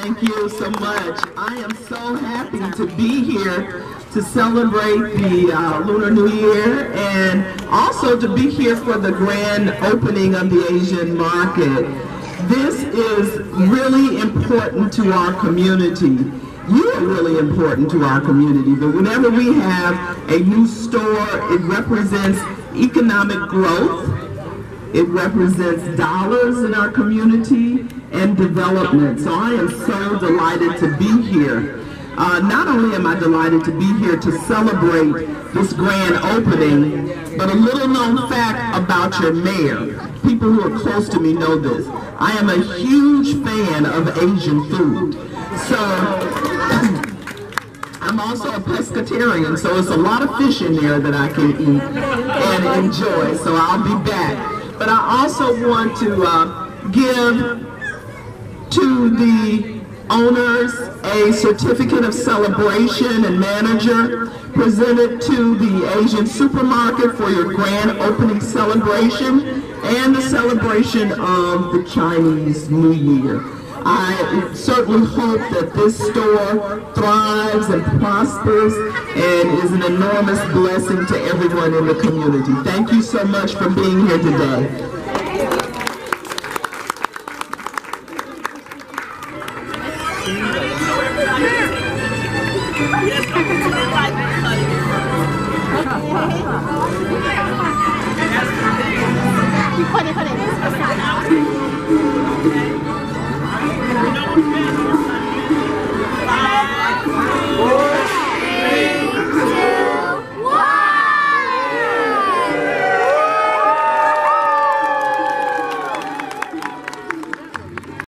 Thank you so much. I am so happy to be here to celebrate the Lunar New Year and also to be here for the grand opening of the Asian market. This is really important to our community. You are really important to our community, but whenever we have a new store, it represents economic growth, it represents dollars in our community, and development. So I am so delighted to be here. Not only am I delighted to be here to celebrate this grand opening, but a little known fact about your mayor. People who are close to me know this. I am a huge fan of Asian food. So I'm also a pescatarian, so it's a lot of fish in there that I can eat and enjoy, so I'll be back. But I also want to give to the owners a certificate of celebration and manager presented to the Asian Super Market for your grand opening celebration and the celebration of the Chinese New Year. I certainly hope that this store thrives and prospers and is an enormous blessing to everyone in the community. Thank you so much for being here today. Oh!